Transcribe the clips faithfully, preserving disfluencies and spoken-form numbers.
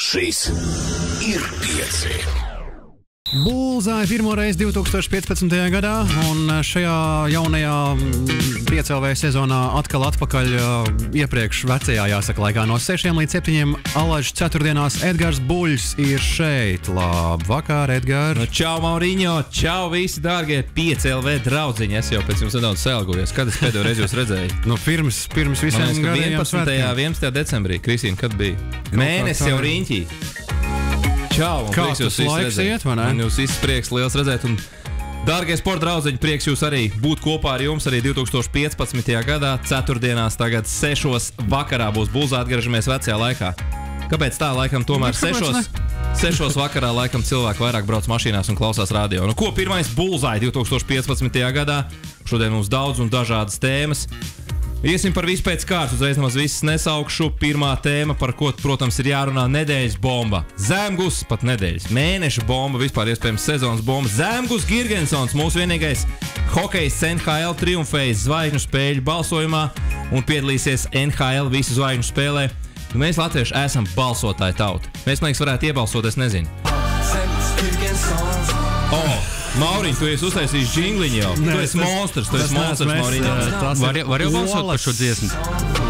Šis ir pieci. Bulzāja pirmo reizi divi tūkstoši piecpadsmitajā. gadā, un šajā jaunajā pieci el vē sezonā atkal atpakaļ iepriekš vecajā, jāsaka, laikā no sešiem līdz septiņiem alažu ceturtdienās Edgars Buļs ir šeit. Labvakar, Edgars! No, čau, Mauriņo! Čau, visi dārgie pieci el vē draudziņi! Es jau pēc jums nedaudz sēlgojies. Kad es pēdējo reizi jūs redzēju? Nu, pirms, pirms visiem gadiem svētkiem. vienpadsmitajā decembrī. Kristīna, kad bija? Mēnesi jau riņķī! Čau, un prieks jūs visu redzēt. Un jūs visu prieks liels redzēt. Un, dārgie sporta draudzeņi, prieks jūs arī būt kopā ar jums arī divi tūkstoši piecpadsmitajā. gadā. Ceturtdienās tagad sešos vakarā būs Bulzā, atgriežamies vecajā laikā. Kāpēc tā laikam tomēr sešos? Sešos vakarā laikam cilvēki vairāk brauc mašīnās un klausās radio. Nu, ko pirmais Bulzāja divi tūkstoši piecpadsmitajā. gadā? Šodien mums daudz un dažādas tēmas. Iesim par visu pēc kārtas, uzreiz nemaz visas nesaukšu. Pirmā tēma, par ko, protams, ir jārunā, nedēļas bomba. Zemgus, pat nedēļas, mēneša bomba, vispār iespējams sezonas bomba. Zemgus Girgensons, mūsu vienīgais hokejs N H L, triumfējas zvaigžņu spēļu balsojumā un piedalīsies N H L visu zvaigžņu spēlē. Nu, mēs latvieši esam balsotāji tauta. Mēs, man liekas, varētu iebalsot, es nezinu. Oh! Mauriņ, tu esi uztaisījis džingliņu jau. Ne, tu esi tas, monstrs, tu esi monstrs, Mauriņ. Var, var jau balsot par šo dziesmu?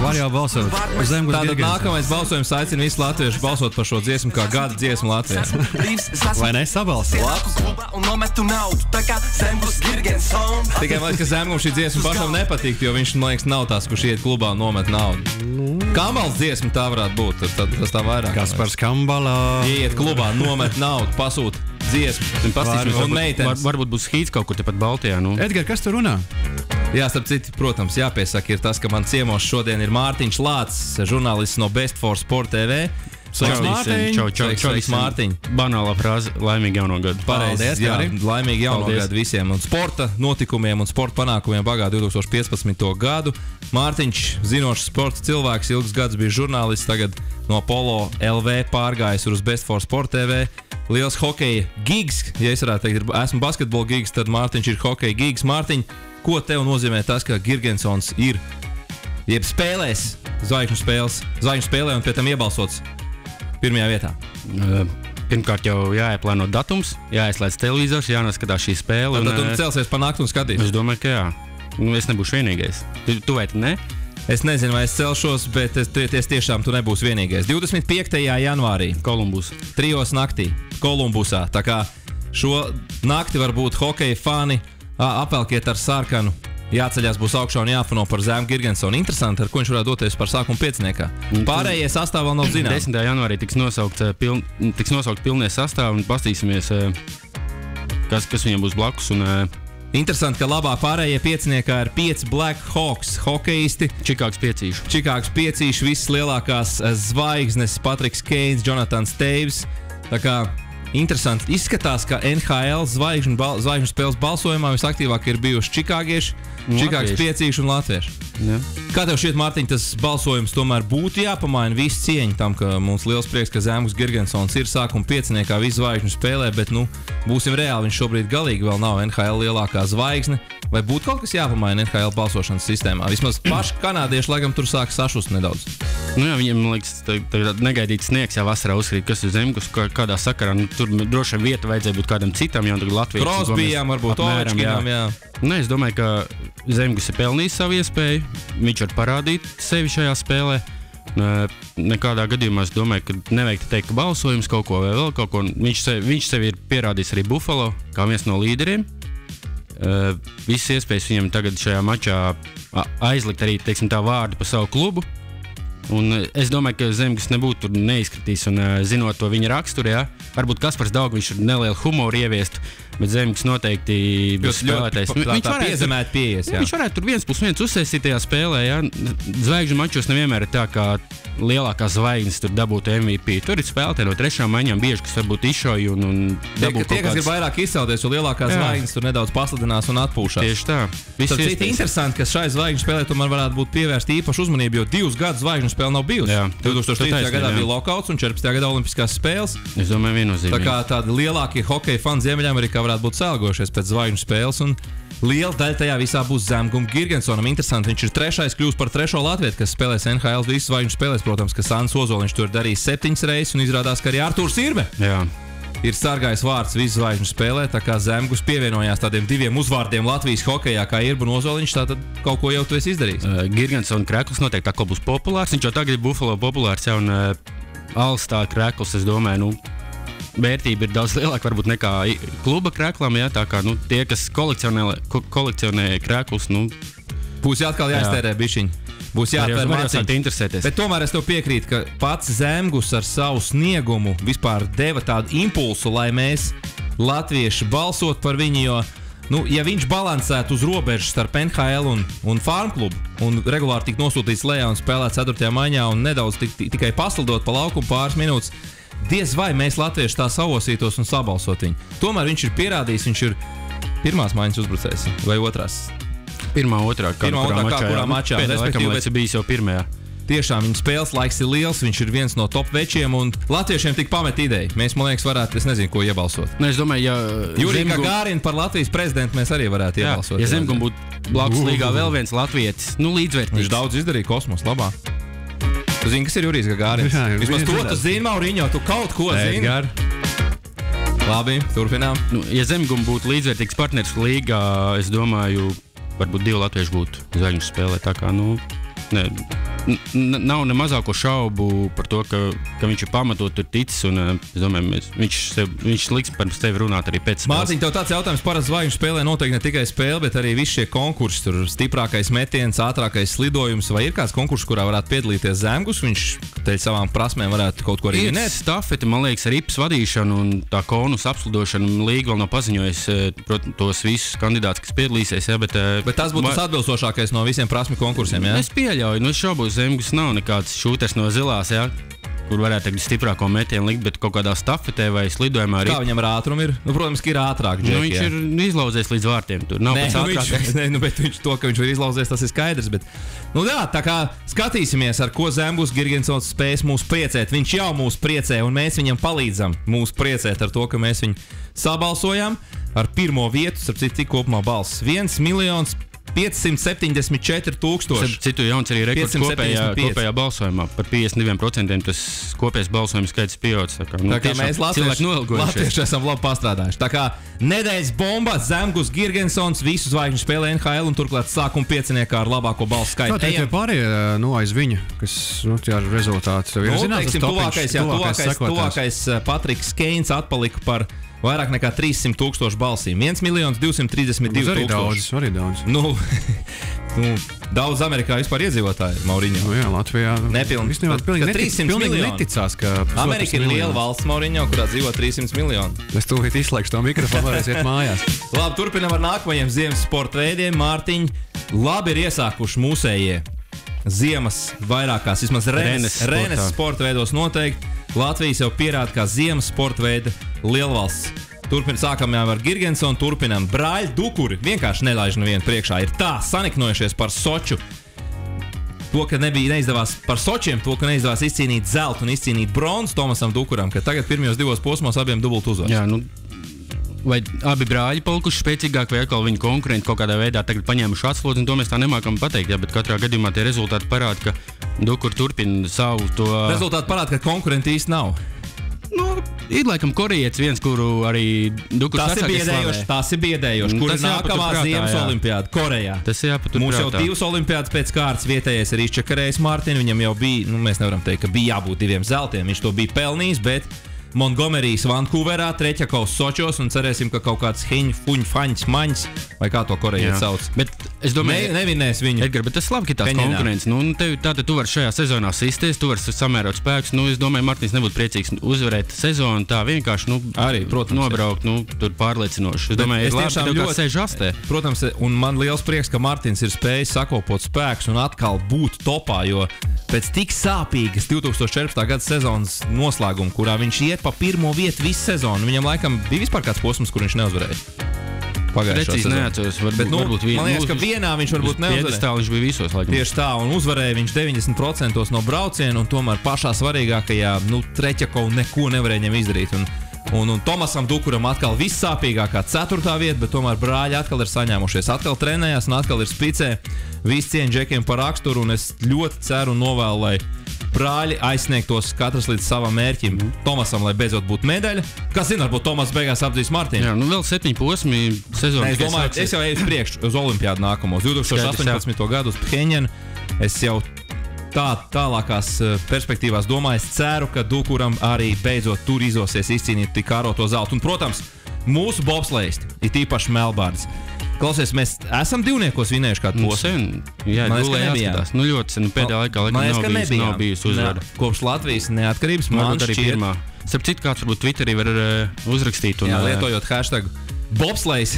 Var jau balsot. Tātad nākamais balsojums aicina visu latviešu balsot par šo dziesmu kā gada dziesmu Latvijā. Vai ne? Sabalsot? Tikai, man liekas, ka Zemgum šī dziesma pašam nepatīk, jo viņš, man liekas, nav tās, kurš iet klubā un nomet naudu. Kambals dziesma tā varētu būt, tas tā vairāk. Kaspars Kambalā. Iet klubā, nomet naudu, pasūta dziesmu. Un meitenes. Varbūt būs hīts kaut kur tepat Baltijā. Nu. Edgar, kas tu runā? Jā, starp citu, protams, jāpiesaka ir tas, ka man ciemos šodien ir Mārtiņš Lācis, žurnālists no Best for Sport T V. Sveiks, Mārtiņ! Čau, čau, čau, Mārtiņ! Banāla frāze, laimīgi jauno gadu. Pareizies, jā, laimīgi jauno gadu visiem un sporta notikumiem un sporta panākumiem bagā divi tūkstoši piecpadsmitajā. gadu. Mārtiņš, zinošs sporta cilvēks, ilgs gads bija žurnālists, tagad no Polo L V pārgājis uz Best for Sport T V. Liels hokeja gigs, ja es varētu teikt, esmu basketbola gigs, tad Mārtiņš ir hokeja gigs. Mārtiņ, ko tev nozīmē tas, ka Girgensons ir, jeb spēlēs zvaigžņu spēles, zvaigžņu spēlē un pie tam iebalsots pirmajā vietā? Pirmkārt jau jāieplāno datums, jāieslēdz televizors, jānoskatās šī spēle. Tad tu celsies pa nakti un skatīs? Es domāju, ka jā. Es nebūšu vienīgais. Tu vai tu ne? Es nezinu, vai es celšos, bet es, es tiešām tu nebūs vienīgais. divdesmit piektajā janvārī. Kolumbus. Trijos naktī. Kolumbusā. Tā kā šo nakti varbūt hokeja fani apelkiet ar sarkanu. Jāceļās būs augšā un jāfano par Zēmu Girgensonu. Interesanti, ar ko viņš varētu doties par sākumu pieciniekā. Pārējie sastāv vēl nav zināms. desmitajā janvārī tiks nosaukt, piln, tiks nosaukt pilnie sastāvi un pastīsimies, kas, kas viņam būs blakus un... Interesanti, ka labā pārējie pieciniekā ir pieci Black Hawks hokeisti. Čikāgas piecīši. Čikāgas piecīši, visas lielākās zvaigznes, Patriks Keins, Jonathan Staves. Tā kā interesanti izskatās, ka N H L zvaigžņu, zvaigžņu spēles balsojumā visaktīvāk ir bijuši čikāgieši, čikāgas piecīši un latvieši. Jā. Kā tev šķiet, Mārtiņ, tas balsojums tomēr būtu jāpamaina? Visu cieņu tam, ka mums liels prieks, ka Zemgus Girgensons ir sākuma pieciniekā visu zvaigžņu spēlē, bet nu... Būsim reāli, viņš šobrīd galīgi vēl nav N H L lielākā zvaigzne. Vai būtu kaut kas jāpamaina N H L balsošanas sistēmā? Vismaz paši kanādieši, laikam, tur sāk sašust nedaudz. Nu jā, viņiem, man liekas, tagad negaidīts sniegs jau vasarā uzkrīt, kas ir Zemgus, kādā sakarā. Nu, tur droši vieta vajadzēja būt kādam citam, jo tagad Latvijas... Krosbijām, varbūt Ovečkinām, jā. Nu, es domāju, ka Zemgus ir pelnījis savu iespēju, viņš var parādīt sevi šajā spēlē. Nekādā gadījumā es domāju, ka nevajag teikt, ka balsojums kaut ko vai vēl kaut ko. Viņš sevi, viņš sevi ir pierādījis arī Buffalo kā viens no līderiem. Uh, Visas iespējas viņam tagad šajā mačā aizlikt arī, teiksim, tā vārdu pa savu klubu. Un es domāju, ka Zemgus nebūtu tur neizkritīs un uh, zinot to viņa raksturi, jā. Varbūt Kaspars Daugviņš ir nelielu humoru ieviest, bet Zemgus noteikti būs spēlētais. Viņš varētu, pieejas, jā. Viņš varētu tur viens plus viens uzsēstīt tajā spēlē, jā. Zvaigžņu mačos nevienmēr ir tā, kā lielākā zvaigznes tur dabūtu M V P. Tur ir spēlētāji no trešām maiņām bieži, kas varbūt izšauja un, un dabūtu kaut kāds... Tie, kas ir vairāk izcelties, jo lielākā zvaigznes tur nedaudz pasludinās un atpūšās. Tieši tā. Viss ir interesanti, ka šai zvaigžņu spēlē tomēr varētu būt pievērsta īpaša uzmanība, jo divus gadus zvaigžņu spēle nav bijusi. divi tūkstoši trīspadsmitajā. gadā bija lokauts un četrpadsmitajā. gadā olimpiskās spēles. Es domāju, viennozīmīgi. Tā kā tādi lielākie hokeja fani Ziemeļamerikā varētu būt sēlgojušies pēc zvaigžņu spēles, un liela daļa tajā visā būs Zemgum Girgensonam. Interesanti, viņš ir trešais, kļūst par trešo latvietu, kas spēlēs N H L visu zvaigžņu spēlēs, protams, ka Sans Ozoliņš tur darīs septiņas reizes, un izrādās, ka arī Artūrs Irbe Jā. ir sargājis vārds visu zvaigžņu spēlē, tā kā Zemgus pievienojās tādiem diviem uzvārdiem Latvijas hokejā, kā Irbe un Ozoliņš, tātad kaut ko jau tu esi izdarījis. Uh, Girgensona kreklis noteikti tā kā būs populārs, viņš jau tagad ir Buffalo populārs, ja, un uh, Alstā kreklis, es domāju, nu, vērtība ir daudz lielāka varbūt nekā kluba krēklam, ja, tā kā, nu, tie, kas kolekcionē, ko, kolekcionē krēklus, nu... Būs jāatkal jāiztērē jā. bišķiņi, būs jāatvēr māciņi. Bet tomēr es tev piekrītu, ka pats Zemgus ar savu sniegumu vispār deva tādu impulsu, lai mēs, latvieši, balsot par viņu, jo, nu, ja viņš balansētu uz robežas starp N H L un, un farmklubu, un regulāri tik nosūtīts lejā un spēlēt ceturtajā maiņā un nedaudz tik, tikai pasildot pa laukumu pāris minūtes, diez vai mēs latvieši tā savosītos un sabalsot viņu. Tomēr viņš ir pierādījis, viņš ir pirmās maiņas uzbrucējs vai otrās? Pirmā, otrā, kā Pirmā, kurā, otrā, mačā, kurā mačā. Pēdējā laikam, bet... lai bijis jau pirmajā. Tiešām viņa spēles laiks ir liels, viņš ir viens no top večiem, un latviešiem tik pamet ideja. Mēs, man liekas, varētu, es nezinu, ko iebalsot. Ne, es domāju, ja... Jurika Zemgum... Gārina par Latvijas prezidentu mēs arī varētu iebalsot. Jā, ja Zemgum būtu blakus līgā vēl viens latvietis, nu līdzvērtīgs. Viņš daudz izdarīja kosmos, labā. Tu zini, kas ir Jurijs Gagārins? Jā, Vismaz to tu zini, Mauriņo, tu kaut ko zini. Edgar. Labi, turpinām. Nu, ja Zemgum būtu līdzvērtīgs partners līgā, es domāju, varbūt divi latvieši būtu zvaigžņu spēlē. Tā kā, nu, ne, nav ne mazāko šaubu par to, ka, ka viņš ir pamatot tur ticis, un es domāju, mēs, viņš, sev, viņš liks par sevi runāt arī pēc spēles. Mārtiņ, tev tāds jautājums, parasti zvaigžņu spēlē noteikti ne tikai spēle, bet arī visi šie konkursi, tur stiprākais metiens, ātrākais slidojums, vai ir kāds konkurss, kurā varētu piedalīties Zemgus, viņš teļ savām prasmēm varētu kaut ko arī vienēt? Ir stafeti, man liekas, ar I P S vadīšanu un tā konus apslidošanu, līga vēl nav paziņojis tos visus kandidātus, kas piedalīsies, ja, bet... Bet tas būtu tas atbilstošākais no visiem prasmi konkursiem, ja? Es pieļauju, nu es šobu Zemgus nav nekāds šūters no zilās, ja, kur varētu tagad stiprāko metienu likt, bet kaut kādā stafetē vai slidojumā arī... Kā viņam ar ātrumu ir? Nu, protams, ka ir ātrāk, Džek, nu, viņš jā. ir izlauzies līdz vārtiem, tur nav nē, pēc ātrākais. Nē, nu, bet viņš, to, ka viņš ir izlauzies, tas ir skaidrs, bet... Nu jā, tā kā skatīsimies, ar ko Zemgus Girgensons spēs mūs priecēt. Viņš jau mūs priecē, un mēs viņam palīdzam mūs priecēt ar to, ka mēs viņu sabalsojām ar pirmo vietu, starp citu, cik kopumā balss? viens miljons piecsimt septiņdesmit četri tūkstoši. Citu jauns arī rekords kopējā, kopējā balsojumā. Par piecdesmit diviem procentiem tas kopējais balsojums skaits pieaudzis. Tā kā, nu, tā kā mēs latvieši esam labi pastrādājuši. Tā kā nedēļas bomba, Zemgus Girgensons, visu zvaigžņu spēlē N H L un turklāt sākuma pieciniekā ar labākā balsu skaitu. Tā tie pārējie no aiz viņa, kas, nu, tie ar rezultāti jau ir nu, zināts. Teiksim, tuvākais, jā, tuvākais, tuvākais Patriks Keins atpalika par vairāk nekā trīs simti tūkstošu balsīm. viens miljons divsimt trīsdesmit divi tūkstoši. Daudz, arī daudz. Nu, nu, daudz Amerikā vispār iedzīvotāji, Mauriņo. Nu jā, Latvijā nepilni. Pilnīgi, neti, pilnīgi neticās, ka... Amerika ir liela valsts, Mauriņo, kurā dzīvo trīs simti miljoni. Es tūlīt izslēgšu to mikrofonu, varēs iet mājās. Labi, turpinam ar nākamajiem ziemas sporta veidiem. Mārtiņ, labi ir iesākuši mūsējie ziemas vairākās, vismaz renes, renes sporta veidos noteikti. Latvijas jau pierāda kā ziemas sporta veida lielvalsts. Turpinam, sākam jau ar Girgensonu, turpinam. Brāļi Dukuri vienkārši nelaiž nevienu priekšā. Ir tā saniknojušies par Soču. To, ka nebija neizdevās par Sočiem, to, ka neizdevās izcīnīt zeltu un izcīnīt bronzu Tomasam Dukuram, ka tagad pirmajos divos posmos abiem dubultu uzvars. Jā, nu, vai abi brāļi palikuši spēcīgāk, vai atkal viņu konkurenti kaut kādā veidā tagad paņēmuši atslodzi, un to mēs tā nemākam pateikt, jā, bet katrā gadījumā tie rezultāti parāda, ka Dukur turpina savu to... Rezultāti parāda, ka konkurenti īsti nav. Nu, ir laikam korejietis viens, kuru arī Dukurs tas atsāk ir biedējoši, tas ir biedējoši, kur ir nākamā ziemas olimpiāda Korejā. Tas ir jāpatur prātā. Mums jau divas olimpiādas pēc kārtas vietējais arī izčakarējis Mārtiņu, viņam jau bija, nu mēs nevaram teikt, ka bija jābūt diviem zeltiem, viņš to bija pelnījis, bet Montgomerijas Vancouverā, Treķakovs Sočos, un cerēsim, ka kaut kāds hiņ, fuņ, faņs, maņs, vai kā to korejietis sauc. Bet es domāju, ne, nevinēs viņu. Edgar, bet tas labi, ka tās konkurences. Nu, tev, tātad tu vari šajā sezonā sisties, tu vari samērot spēkus. Nu, es domāju, Martins nebūtu priecīgs uzvarēt sezonu tā vienkārši, nu, arī, protams, nobraukt, nu, tur pārliecinoši. Es domāju, es labi, ka tev kāds sēž astē. Protams, un man liels prieks, ka Martins ir spējis sakopot spēkus un atkal būt topā, jo pēc tik sāpīgas divtūkstoš četrpadsmitā gada sezonas noslēguma, kurā viņš iet pa pirmo vietu visu sezonu, viņam laikam bija vispār kāds posms, kur viņš neuzvarēja. Pagājušā sezonā. Bet, nu, varbūt vien, man liekas, ka vienā viņš varbūt neuzvarēja. Viņš bija visos laikam. Tieši tā, un uzvarēja viņš deviņdesmit procenti no brauciena, un tomēr pašā svarīgākajā, nu, Treķakovu neko nevarēja ņem izdarīt. Un Un, un Tomasam Dukuram atkal vissāpīgākā ceturtā vieta, bet tomēr brāļi atkal ir saņēmušies, atkal trenējās un atkal ir spicē. Viss cieņa Džekiem par raksturu, un es ļoti ceru un novēlu, lai brāļi aizsniegtos katrs līdz savam mērķim. Mm. Tomasam, lai beidzot būtu medaļa. Kas zina, varbūt Tomas beigās apdzīs Mārtiņu. Jā, nu vēl septiņi posmi sezonas. Es domāju, es jau eju priekš uz olimpiādu nākamos. divi tūkstoši astoņpadsmitajā gadu uz Pheņenu. Es jau tā, tālākās perspektīvās domāju, es ceru, ka Dukuram arī beidzot tur izosies izcīnīt tik kāroto zeltu. Un, protams, mūsu bobsleisti, ir īpaši Melbārds. Klausies, mēs esam divniekos vinējuši kādu posmu. Jā, man gulēja jāskatās. Nu ļoti sen, pēdējā laikā laikam nav bijis, nav bijis uzvaru. Kopš Latvijas neatkarības man šķiet. Starp citu, kāds varbūt Twitterī var uh, uzrakstīt. Un, jā, lietojot hashtag bobslejs,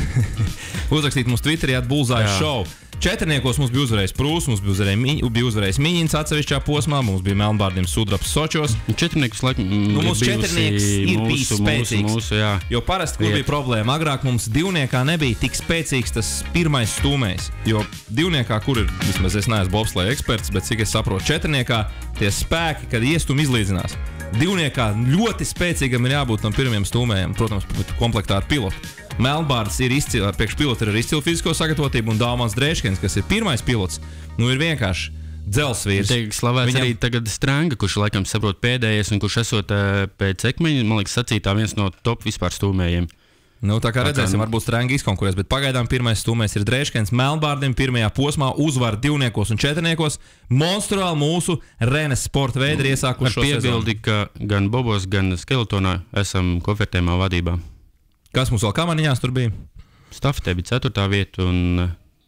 uzrakstīt mums Twitterī atbulzāju show. Četrniekos mums bija uzvarējis Prūss, mums bija uzvarējis miņ, Miņins atsevišķā posmā, mums bija Melnbārdim Sudraps Sočos. Četrnieks laikam nu, mums četrnieks ir mūsu, bijis spēcīgs. Mūsu, mūsu, jā. Jo parasti, kur bija problēma, agrāk mums divniekā nebija tik spēcīgs tas pirmais stūmējs. Jo divniekā, kur ir, vismaz es neesmu bobsleja eksperts, bet cik es saprotu, četrniekā tie spēki, kad iestumi izlīdzinās. Divniekā ļoti spēcīgam ir jābūt tam pirmiem stūmējiem, protams, komplektā ar pilotu. Melnbārds ir izcila, priekš pilota ir izcila fizisko sagatavotību, un Daumans Drēškins, kas ir pirmais pilots, nu ir vienkārši dzelsvīrs. Tiek slavēts Viņam... arī tagad Stranga, kurš laikam saprot pēdējais un kurš esot pēc Ekmeņa, man liekas, sacītā viens no top vispār stūmējiem. Nu, tā kā redzēsim, varbūt Stranga izkonkurēs, bet pagaidām pirmais stūmējs ir Drēškins. Melnbārdim pirmajā posmā uzvar divniekos un četrniekos. Monstruāli mūsu Renes sporta veidi ir iesākuši šo sezonu. Ar piebildi, ka gan Bobos, gan Skeletonā esam kofertējumā vadībā. Kas mums vēl kamaniņās tur bija? Stafetē bija ceturtā vieta un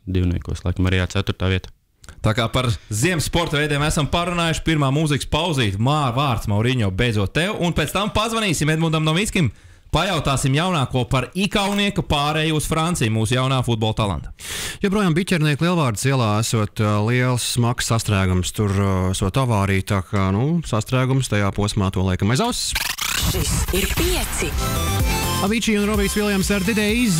divniekos, laikam arī jā, ceturtā vieta. Tā kā par ziemas sporta veidiem esam parunājuši, pirmā mūzikas pauzīt, māra vārds Mauriņo beidzot tev, un pēc tam pazvanīsim Edmundam Novickim, pajautāsim jaunāko par Ikaunieka pārēju uz Franciju, mūsu jaunā futbola talanta. Joprojām Biķernieku Lielvārdas ielā esot liels smags sastrēgums, tur esot avārija, tā kā, nu, sastrēgums tajā posmā to laikam aiz auss. Šis ir pieci. Avicii un Robijs Viljams ar Dideis.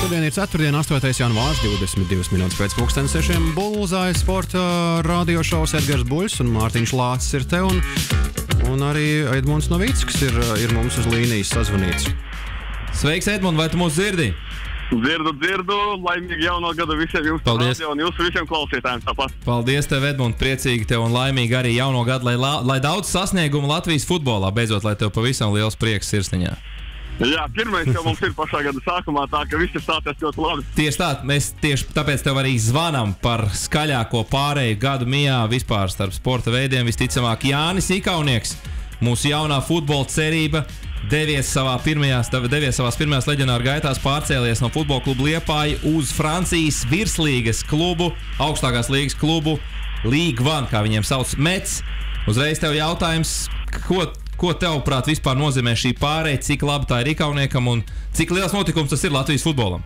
Šodien ir ceturtdien, astotais janvārs, divdesmit divas minūtes pēc pulkstens sešiem. Bulzāja sporta radiošaus Edgars Buļs un Mārtiņš Lācis ir te, un, un arī Edmunds Novicks, kas ir, ir mums uz līnijas sazvanīts. Sveiks, Edmund, vai tu mūs dzirdi? Dzirdu, dzirdu, laimīgi jauno gadu visiem jums. Paldies. Un jūsu visiem klausītājiem tāpat. Paldies tev, Edmund, priecīgi tev un laimīgi arī jauno gadu, lai, lai daudz sasniegumu Latvijas futbolā, beidzot, lai tev pavisam liels prieks sirsniņā. Jā, pirmais jau mums ir pašā gada sākumā, tā ka viss ir stāties ļoti labi. Tieši tā, mēs tieši tāpēc tev arī zvanam par skaļāko pārēju gadu mijā vispār starp sporta veidiem. Visticamāk, Jānis Ikaunieks, mūsu jaunā futbola cerība, devies savā pirmajās, devies savās pirmajās leģionāru gaitās, pārcēlies no futbola klubu Liepāja uz Francijas virslīgas klubu, augstākās līgas klubu, Ligue viens, kā viņiem sauc, Metz. Uzreiz tev jautājums, ko... Ko tevprāt vispār nozīmē šī pārēja, cik labi tā ir Ikauniekam un cik liels notikums tas ir Latvijas futbolam?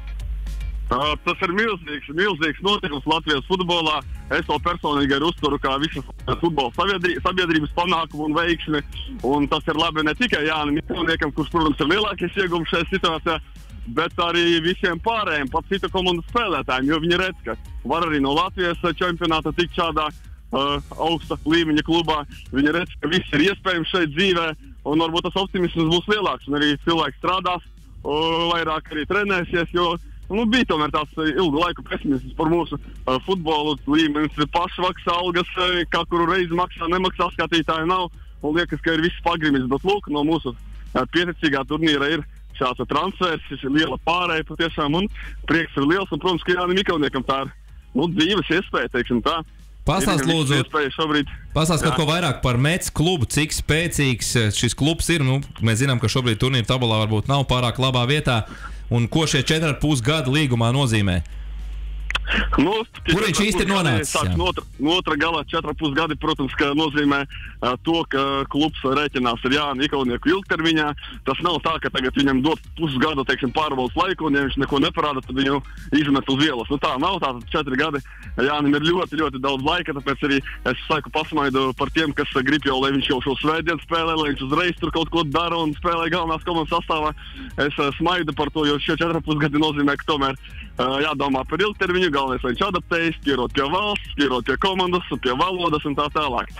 Uh, tas ir milzīgs, milzīgs notikums Latvijas futbolā. Es to personīgi arī uzturu kā visas futbola sabiedrības panākumu un veiksmi. Un tas ir labi ne tikai Jānim Ikauniekam, kurš, protams, ir lielākais iegums šajā situācijā, bet arī visiem pārējiem, pat citu komandu spēlētājiem, jo viņi redz, ka var arī no Latvijas čempionāta tikt šādā Uh, augsta līmeņa klubā. Viņi redz, ka viss ir iespējams šeit dzīvē, un varbūt tas optimisms būs lielāks, un arī cilvēks strādās, uh, vairāk arī trenēsies, jo nu, bija tomēr tāds ilgu laiku pesimisms par mūsu uh, futbolu līmenis, pašvaks algas, uh, kā kuru reizi maksā, nemaksā, skatītāji nav, un liekas, ka ir viss pagrimis, bet lūk, no mūsu uh, pieticīgā turnīra ir šāds transfers, ir liela pārēja patiešām, un prieks ir liels, un, protams, ka Jānim Ikauniekam tā ir nu, dzīves iespēja, teiksim tā. Pastāst, lūdzu, pastāst kaut ko vairāk par Metz klubu, cik spēcīgs šis klubs ir. Nu, mēs zinām, ka šobrīd turnīra tabulā varbūt nav pārāk labā vietā. Un ko šie četri ar pus gadu līgumā nozīmē? Nu, kur viņš īsti ir nonācis? No otra galā četri ar pus gadi, protams, ka nozīmē uh, to, ka klubs rēķinās ar Jāni Ikaunieku ilgtermiņā. Tas nav tā, ka tagad viņam dot pusgadu, teiksim, pārvaldes laiku, un ja viņš neko neparāda, tad viņu izmet uz vielas. Nu tā nav, tātad četri gadi. Jānim ir ļoti, ļoti daudz laika, tāpēc arī es saku pasmaidu par tiem, kas grib jau, lai viņš jau šo svētdienu spēlē, lai viņš uzreiz tur kaut ko dara un spēlē galvenās komandas sastāvā. Es uh, smaidu par to, jo šie četri ar pus gadi nozīmē, ka tomēr uh, jādomā par ilgtermiņu. Galvenais, lai viņš adaptējas, pierot pie valsts, pierot pie komandas, pie valodas un tā tālāk.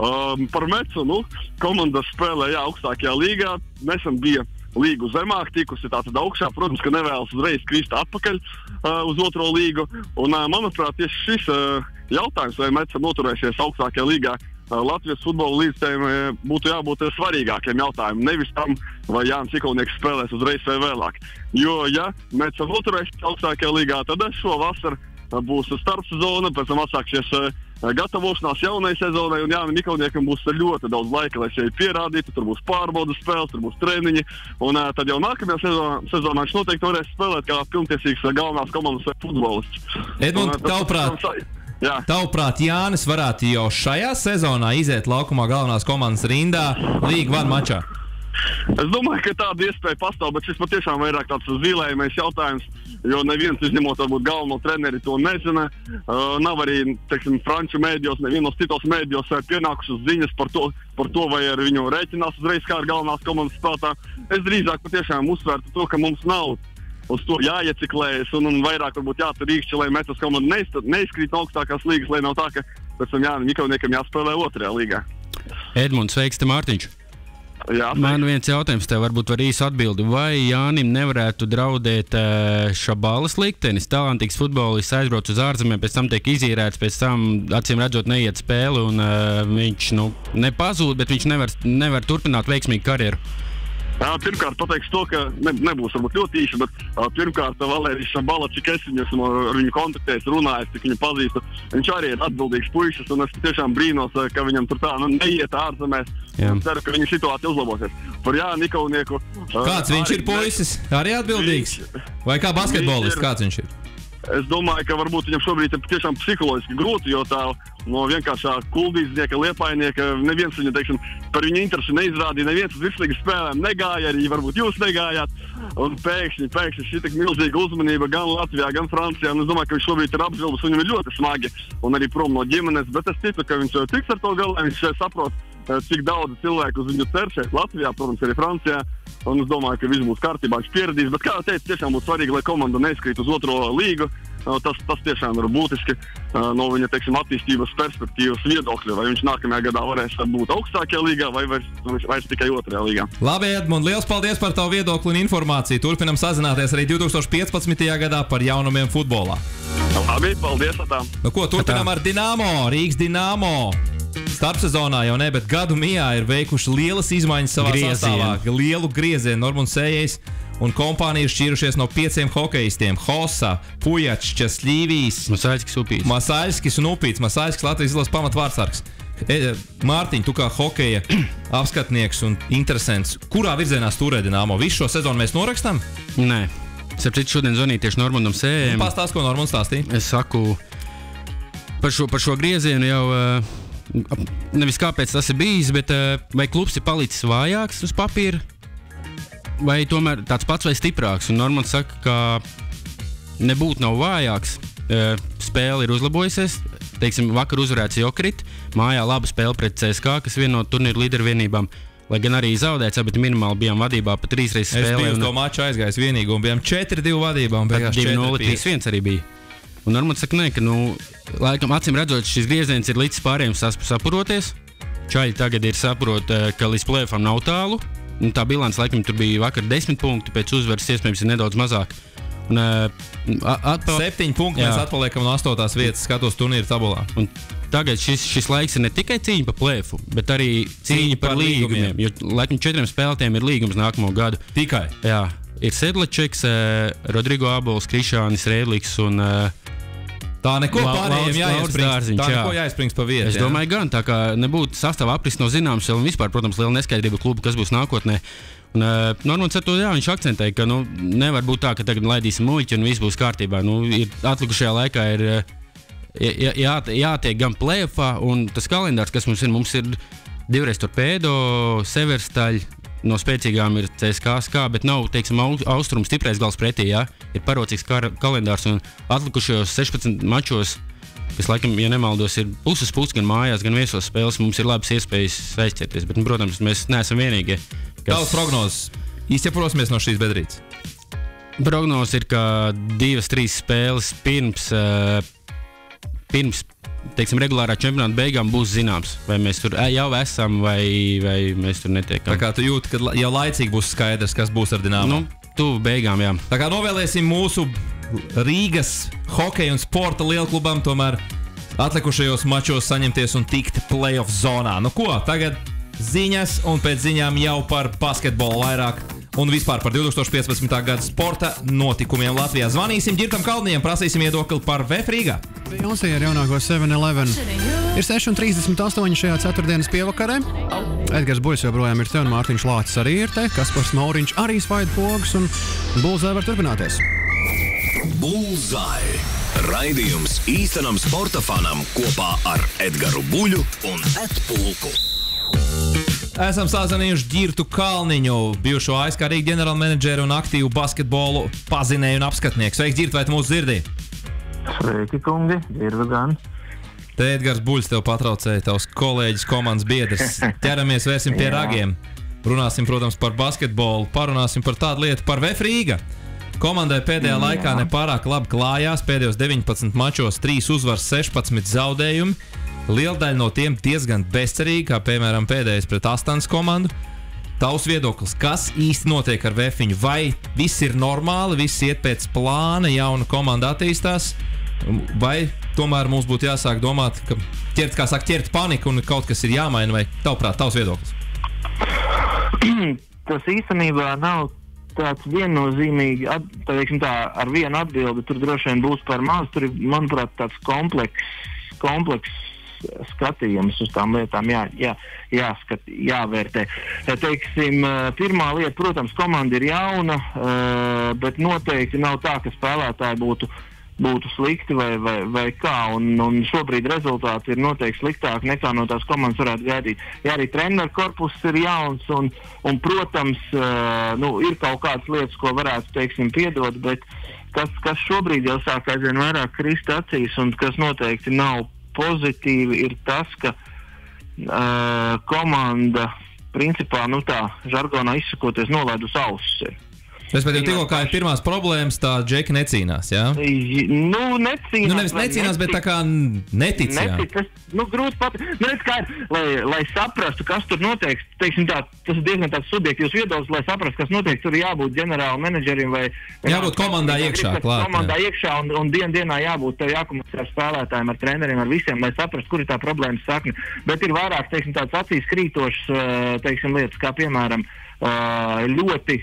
Um, par Metsu, nu, komanda spēlē, jā, augstākajā līgā. Nesen bija līgu zemāk tikusi, tātad augšā, protams, ka nevēlas uzreiz krist atpakaļ uh, uz otro līgu. Un, uh, manuprāt, tieši šis uh, jautājums, vai mēs esam noturējušies augstākajā līgā, uh, Latvijas futbola līdztēm uh, būtu jābūt uh, svarīgākiem jautājumiem, nevis tam, vai Jānis Ikaunieks spēlēs uzreiz vai vēlāk. Jo, ja mēs esam noturējušies augstākajā līgā, tad šo vasaru uh, būs starpsezona, pēc tam atsāksies uh, gatavošanās jaunai sezonai, un Jānim Ikauniekam būs ļoti daudz laika, lai šeit pierādītu, tur būs pārbaudas spēles, tur būs treniņi, un tad jau nākamajā sezonā, sezonā viņš noteikti varēs spēlēt kā pilntiesīgs galvenās komandas futbolists. Edmund, tavuprāt, jā. tavuprāt, Jānis varētu jau šajā sezonā iziet laukumā galvenās komandas rindā Ligue viens mačā? Es domāju, ka tāda iespēja pastāv, bet šis patiešām vairāk tāds zīlējumais jautājums, jo neviens, izņemot varbūt galveno treneri, to nezina. Uh, nav arī, teiksim, franču mēdījos, nevienos citos mēdījos pienākušas ziņas par to, par to, vai ar viņu rēķinās uzreiz kā ar galvenās komandas spēlētā. Es drīzāk patiešām uzsvērtu to, ka mums nav uz to jāieciklējas un, un vairāk varbūt jāturīkšķi, lai Metz komanda neizkrīt no augstākās līgas, lai nav tā, ka pēc tam Jānim Ikauniekam jāspēlē otrajā līgā. Edmunds, sveiks, te Mārtiņš. Jā, man viens jautājums tev, varbūt var īsu atbildi. Vai Jānim nevarētu draudēt šabalas liktenis? Talantīgs futbolists aizbrauc uz ārzemēm, pēc tam tiek izīrēts, pēc tam acīm redzot neiet spēli, un uh, viņš nu, nepazūd, bet viņš nevar, nevar turpināt veiksmīgu karjeru. Jā, pirmkārt pateikšu to, ka ne, nebūs varbūt ļoti īši, bet uh, pirmkārt Valērijas Šabala Čikesiņus, ar viņu kontaktēs, runājas, cik viņu pazīstu. Viņš arī ir atbildīgs puišas, un es tiešām brīnos, ka viņam tur tā nu, neiet ārzemēs. Jā. Ceru, ka viņa situācija uzlabosies. Par Jāni Ikaunieku... Kāds viņš ir puisis? Arī atbildīgs? Vai kā basketbolists? Kāds viņš ir? Es domāju, ka varbūt viņam šobrīd ir tiešām psiholoģiski grūti, jo tā no vienkāršā kuldīznieka, liepainieka, neviens viņa, teiksim, par viņu interesi neizrādīja, neviens uz vislīgas spēlēm negāja, arī varbūt jūs negājāt, un pēkšņi, pēkšņi šī tik milzīga uzmanība gan Latvijā, gan Francijā, un es domāju, ka viņš šobrīd ir apzilbis, viņam ir ļoti smagi, un arī prom no ģimenes, bet es ticu, ka viņš tiks ar to galā, viņš saprot, cik daudz cilvēku uz viņu cer šeit Latvijā, protams, arī Francijā, un es domāju, ka viss būs kārtībā, viņš pieredzīs, bet kā teicu, tiešām būtu svarīgi, lai komanda neizkrīt uz otro līgu. Tas, tas tiešām ir būtiski no viņa, teiksim, attīstības perspektīvas viedokļa, vai viņš nākamajā gadā varēs būt augstākajā līgā, vai vairs, vairs tikai otrajā līgā. Labi, Edmund, liels paldies par tavu viedokli un informāciju. Turpinam sazināties arī divi tūkstoši piecpadsmitajā gadā par jaunumiem futbolā. Labi, paldies, atā. Nu ko, turpinam atā. Ar Dinamo, Rīgas Dinamo. Starpsezonā jau ne, bet gadu mijā ir veikuši lielas izmaiņas savā sastāvā. Lielu griezienu Normunds Sējais un kompānija ir šķīrušies no pieciem hokejistiem. Hosa, Pujačs, Česļīvijs, Masaļskis Upīts. Masaļskis un Upīts. Masaļskis Latvijas izlases pamatvārdsargs. E, Mārtiņ, tu kā hokeja apskatnieks un interesants, kurā virzienā stūrē Dinamo? Visu šo sezonu mēs norakstam? Nē. Sepcīt šodien zvanīju tieši Normundam Sējiem. Nu, pastāst, ko Normunds stāstīja. Es saku, par šo, par šo griezienu jau... Uh... Nevis kāpēc tas ir bijis, bet vai klubs ir palicis vājāks uz papīra, vai tomēr tāds pats vai stiprāks? Un Normans saka, ka nebūtu nav vājāks. Spēle ir uzlabojusies, teiksim, vakar uzvarēts Jokrit, mājā laba spēle pret C S K A, kas viena no turnīru līdervienībām. Lai gan arī zaudēts, bet minimāli bijām vadībā pa trīs reizes spēlē. Es biju uz to maču aizgājis vienīgu un bijām četri divi vadībā un beigās četri trīs viens arī bija. Un Normans saka, ne, ka, nu, laikam acīm redzot, šis grieziens ir līdz pārējiem saproties. Čaļi tagad ir saprot, ka līdz plēfam nav tālu. Un tā bilance, laikam, tur bija vakar desmit punkti, pēc uzvaras iespējams ir nedaudz mazāk. Un, atpal... Septiņi punkti, jā. Mēs atpaliekam no astotās vietas skatos turnīru tabulā. Un tagad šis, šis laiks ir ne tikai cīņa pa plēfu, bet arī cīņa, cīņa par, par līgumiem. līgumiem. Jo, laikam, četriem spēlētiem ir līgums nākamo gadu. Tikai? Jā. Ir Sedlačeks, Rodrigo Abols, Krišānis, Rēdliks un... Tā neko pārējiem jāiesprings, tā neko jāiesprings pa vietu. Es domāju gan, tā kā nebūtu sastāvā apris no zināms, un vispār, protams, liela neskaidrība klubu, kas būs nākotnē. Un uh, Normans ar to, jā, viņš akcentē, ka nu, nevar būt tā, ka tagad laidīsim muļķi un viss būs kārtībā. Nu, ir, atlikušajā laikā ir jā, jā, jātiek gan play-offā, un tas kalendārs, kas mums ir, mums ir divreiz Torpedo, Severstaļ, no spēcīgām ir C S K A, bet nav, teiksim, austrums stiprais gals pretī, jā. Ir parocīgs kalendārs un atlikušajos sešpadsmit mačos, kas, laikam, ja nemaldos, ir puses puses gan mājās, gan viesos spēles, mums ir labas iespējas aizķerties, bet, protams, mēs neesam vienīgie. Kas... Tavs prognozes? Izķeprosimies no šīs bedrītes? Prognozes ir, ka divas, trīs spēles pirms uh, pirms, teiksim, regulārā čempionāta beigām būs zināms, vai mēs tur jau esam, vai, vai mēs tur netiekam. Tā kā tu jūti, ka jau laicīgi būs skaidrs, kas būs ar Dinamo? Nu, tuvu beigām, jā. Tā kā novēlēsim mūsu Rīgas hokeja un sporta lielklubam tomēr atlikušajos mačos saņemties un tikt play-off zonā. Nu ko, tagad ziņas, un pēc ziņām jau par basketbolu vairāk un vispār par divi tūkstoši piecpadsmitā. Gada sporta notikumiem Latvijā. Zvanīsim Ģirtam Kalniņam, prasīsim iedokli par V E F Rīgā. Pilsija ar jaunāko seven eleven. Ir seši trīsdesmit astoņi šajā ceturtdienas pievakarē. Edgars Buļs joprojām ir te, un Mārtiņš Lācis arī ir te. Kaspars Mauriņš arī svaida pogas, un Bullseye var turpināties. Bullseye. Raidījums īstenam sporta fanam kopā ar Edgaru Buļu un Edpulku. Esam sazvanījuši Ģirtu Kalniņu, bijušo A S K Rīga ģenerālmenedžeru un aktīvu basketbolu pazinēju un apskatnieku. Sveiks, Ģirt, vai tu mūs dzirdi? Sveiki, kungi, dzirdu gan. Te Edgars Buļs tev patraucēja, tavs kolēģis, komandas biedrs. Ķeramies, vērsim pie ragiem. Runāsim, protams, par basketbolu, parunāsim par tādu lietu, par V E F Rīga. Komandai pēdējā laikā nepārāk labi klājās, pēdējos deviņpadsmit mačos trīs uzvars, sešpadsmit zaudējumi. Liela daļa no tiem diezgan bezcerīgi, kā piemēram pēdējais pret Astanas komandu. Tavs viedoklis, kas īsti notiek ar Vefiņu? Vai viss ir normāli, viss iet pēc plāna, jauna komanda attīstās? Vai tomēr mums būtu jāsāk domāt, ka ķert, kā sāk ķert paniku un kaut kas ir jāmaina? Vai tavuprāt, tavs viedoklis? Tas īstenībā nav tāds viennozīmīgi, tā, tā, ar vienu atbildi tur droši vien būs par maz. Tur ir, manuprāt, tāds kompleks, kompleks skatījums uz tām lietām jā, jā, jāskat, jāvērtē. Teiksim, pirmā lieta, protams, komanda ir jauna, bet noteikti nav tā, ka spēlētāji būtu, būtu slikti vai, vai, vai kā, un, un šobrīd rezultāti ir noteikti sliktāki nekā no tās komandas varētu gaidīt. Ja arī treneru korpuss ir jauns, un, un protams, uh, nu, ir kaut kādas lietas, ko varētu, teiksim, piedot, bet kas, kas šobrīd jau sāk aizvien vairāk krist acīs, un kas noteikti nav pozitīvi, ir tas, ka uh, komanda, principā, nu tā, žargonā izsakoties, nolaidus ausis. Es pat jau tikko, kā ir pirmās problēmas, tā Džeki necīnās, jā? Nu, necīnās. Nu, nevis necīnās, bet tā kā netic, jā. Netic, nu, grūti pat, nu, redz, kā ir, lai, lai saprastu, kas tur notiek, teiksim tā, tas ir diezgan tāds subjektīvs viedoklis, lai saprastu, kas notiek, tur jābūt ģenerāla menedžerim vai... Jābūt komandā iekšā, klāt. Komandā iekšā un, un dien dienā jābūt, tev jākomunicē ar spēlētājiem, ar treneriem, ar visiem, lai saprastu, kur ir tā problēmas sakne. Bet ir vairāk, teiksim, tāds acīs krītošs, teiksim, lietas, kā piemēram, ļoti